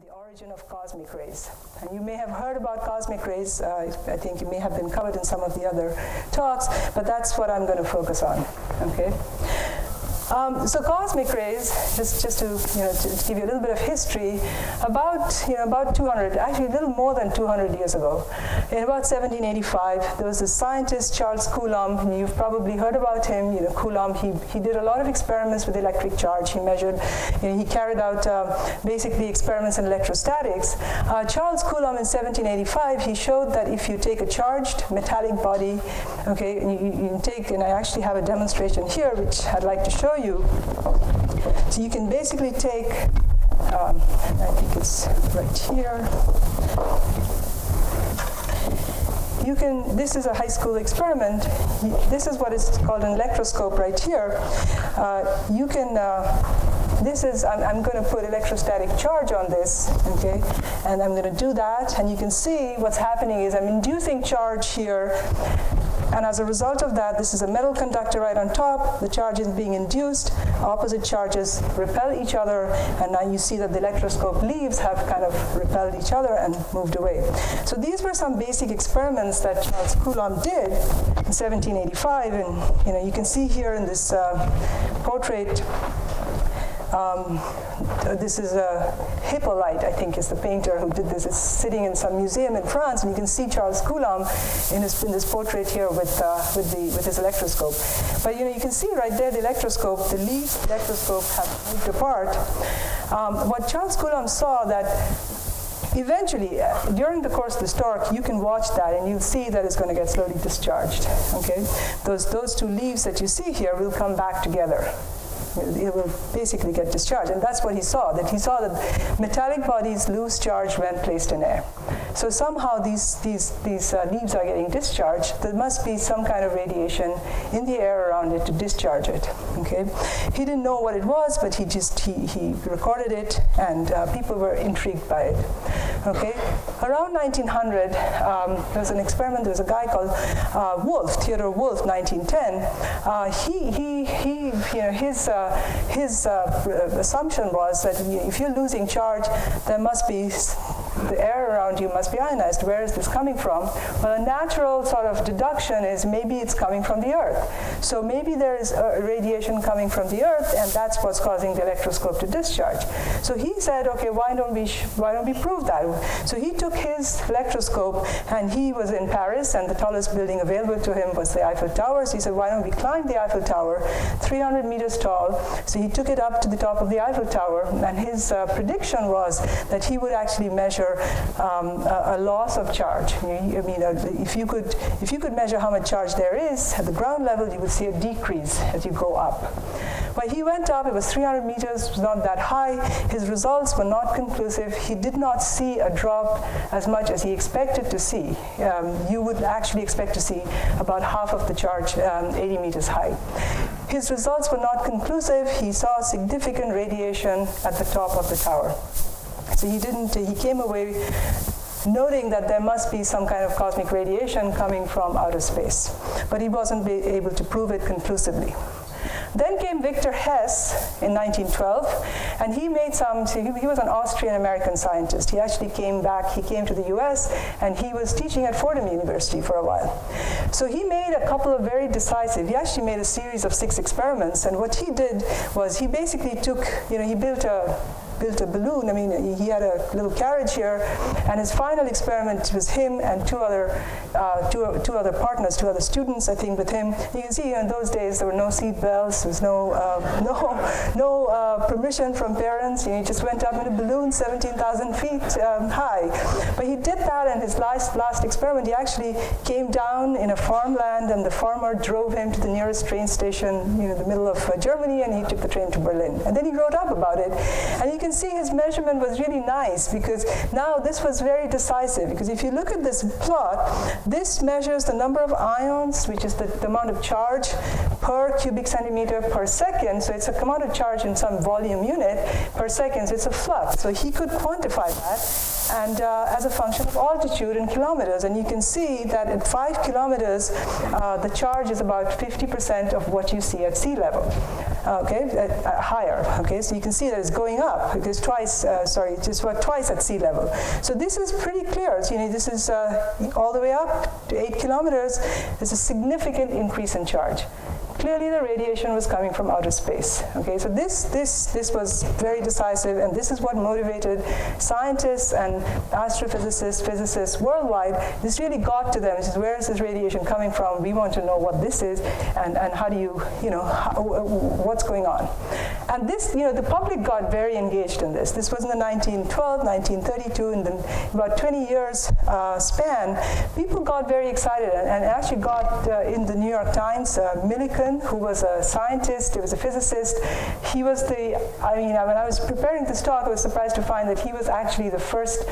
and the origin of cosmic rays. And you may have heard about cosmic rays. I think it may have been covered in some of the other talks, but that's what I'm going to focus on. Okay. So cosmic rays, just to, to give you a little bit of history, about 200, actually a little more than 200 years ago, in about 1785, there was this scientist, Charles Coulomb. You've probably heard about him. Coulomb, he did a lot of experiments with electric charge. He measured, he carried out basically experiments in electrostatics. Charles Coulomb in 1785, he showed that if you take a charged metallic body, okay, and you take, and I actually have a demonstration here, which I'd like to show you. So you can basically take, I think it's right here. You can, this is a high school experiment. This is what is called an electroscope right here. You can, this is, I'm going to put electrostatic charge on this, okay? And I'm going to do that. And you can see what's happening is I'm inducing charge here. And as a result of that, this is a metal conductor right on top. The charge is being induced. Opposite charges repel each other. And now you see that the electroscope leaves have kind of repelled each other and moved away. So these were some basic experiments that Charles Coulomb did in 1785. And you can see here in this portrait, this is a Hippolyte, I think, is the painter who did this. It's sitting in some museum in France, and you can see Charles Coulomb in this portrait here with his electroscope. But you can see right there the electroscope, the leaves of the electroscope have moved apart. What Charles Coulomb saw that. Eventually, during the course of this talk, you can watch that and you'll see that it's going to get slowly discharged. Okay, those two leaves that you see here will come back together. It will basically get discharged. And that's what he saw, that he saw that metallic bodies lose charge when placed in air. So somehow these leaves are getting discharged. There must be some kind of radiation in the air around it to discharge it. Okay? He didn't know what it was, but he just he recorded it, and people were intrigued by it. Okay? Around 1900, there was an experiment. There was a guy called Wolf, Theodore Wolf, 1910. His assumption was that if you're losing charge, there must be the air around you must be ionized. Where is this coming from? Well, a natural sort of deduction is maybe it's coming from the Earth. So maybe there is radiation coming from the Earth, and that's what's causing the electroscope to discharge. So he said, okay, why don't we prove that? So he took his electroscope, and he was in Paris, and the tallest building available to him was the Eiffel Tower. So he said, why don't we climb the Eiffel Tower, 300 meters tall? So he took it up to the top of the Eiffel Tower, and his prediction was that he would actually measure a loss of charge. I mean, if you could measure how much charge there is at the ground level, you would see a decrease as you go up. Well, he went up. It was 300 meters. It was not that high. His results were not conclusive. He did not see a drop as much as he expected to see. You would actually expect to see about half of the charge, 80 meters high. His results were not conclusive. He saw significant radiation at the top of the tower. So he didn't. He came away noting that there must be some kind of cosmic radiation coming from outer space, but he wasn't able to prove it conclusively. Then came Victor Hess in 1912, and he made some, he was an Austrian-American scientist. He actually came back, he came to the US, and he was teaching at Fordham University for a while. So he made a couple of very decisive, he actually made a series of 6 experiments, and what he did was he basically took, he built a balloon. I mean, he had a little carriage here, and his final experiment was him and two other partners, 2 other students, I think, with him. You can see in those days there were no seat belts, there was no permission from parents. He just went up in a balloon 17,000 feet high. But he did that, and his last experiment, he actually came down in a farmland, and the farmer drove him to the nearest train station, in the middle of Germany, and he took the train to Berlin. And then he wrote up about it, and you can see his measurement was really nice, because now this was very decisive, because if you look at this plot, this measures the number of ions, which is the amount of charge per cubic centimeter per second, so it's a amount of charge in some volume unit per second, so it's a flux. So he could quantify that, and as a function of altitude in kilometers. And you can see that at 5 kilometers, the charge is about 50% of what you see at sea level. okay, higher, okay, so you can see that it's going up, it is twice, twice at sea level. So this is pretty clear, so, you know, this is all the way up to 8 kilometers, there's a significant increase in charge. Clearly the radiation was coming from outer space. Okay, so this was very decisive, and this is what motivated scientists and astrophysicists, physicists worldwide. This really got to them, which is, where is this radiation coming from? We want to know what this is, and how do you, what's going on? And this, the public got very engaged in this. This was in the 1912, 1932, and then about 20 years span, people got very excited, and actually got in the New York Times, Millikan, who was a scientist, he was a physicist. He was the, when I was preparing this talk, I was surprised to find that he was actually the first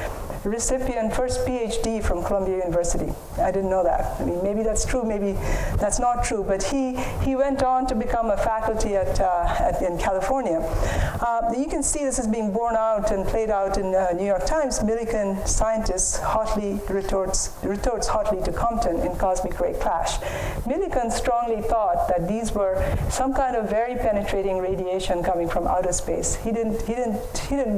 recipient, first PhD from Columbia University. I didn't know that. I mean, maybe that's true, maybe that's not true, but he went on to become a faculty in California. You can see this is being borne out and played out in New York Times. Millikan scientist hotly retorts hotly to Compton in Cosmic Ray Clash. Millikan strongly thought that these were some kind of very penetrating radiation coming from outer space. He didn't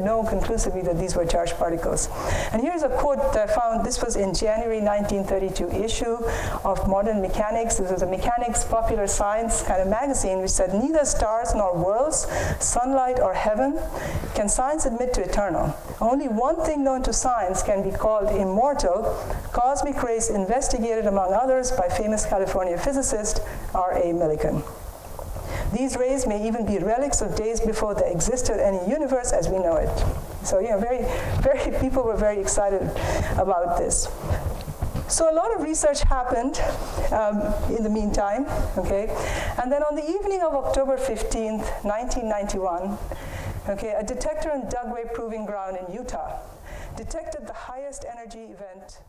know conclusively that these were charged particles. And here's a quote that I found. This was in January 1932 issue of Modern Mechanics. This was a mechanics, popular science kind of magazine, which said, "Neither stars nor worlds, sunlight or heaven, can science admit to eternal. Only one thing known to science can be called immortal, cosmic rays investigated, among others, by famous California physicist R.A. Millikan. These rays may even be relics of days before there existed any universe as we know it." So, people were very excited about this. So a lot of research happened in the meantime, okay? And then on the evening of October 15th, 1991, okay, a detector in Dugway Proving Ground in Utah detected the highest energy event